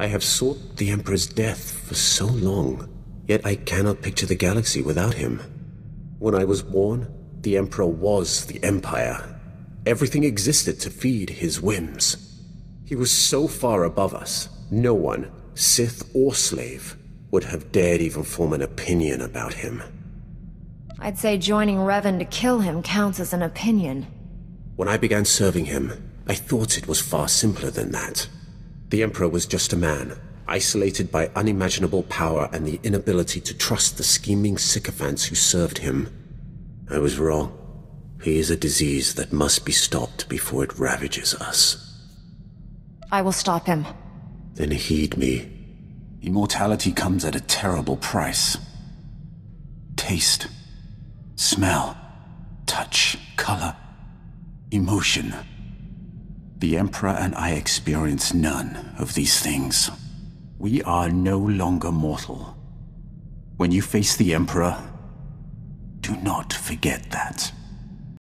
I have sought the Emperor's death for so long, yet I cannot picture the galaxy without him. When I was born, the Emperor was the Empire. Everything existed to feed his whims. He was so far above us, no one, Sith or slave, would have dared even form an opinion about him. I'd say joining Revan to kill him counts as an opinion. When I began serving him, I thought it was far simpler than that. The Emperor was just a man, isolated by unimaginable power and the inability to trust the scheming sycophants who served him. I was wrong. He is a disease that must be stopped before it ravages us. I will stop him. Then heed me. Immortality comes at a terrible price. Taste, smell, touch, color, emotion. The Emperor and I experience none of these things. We are no longer mortal. When you face the Emperor, do not forget that.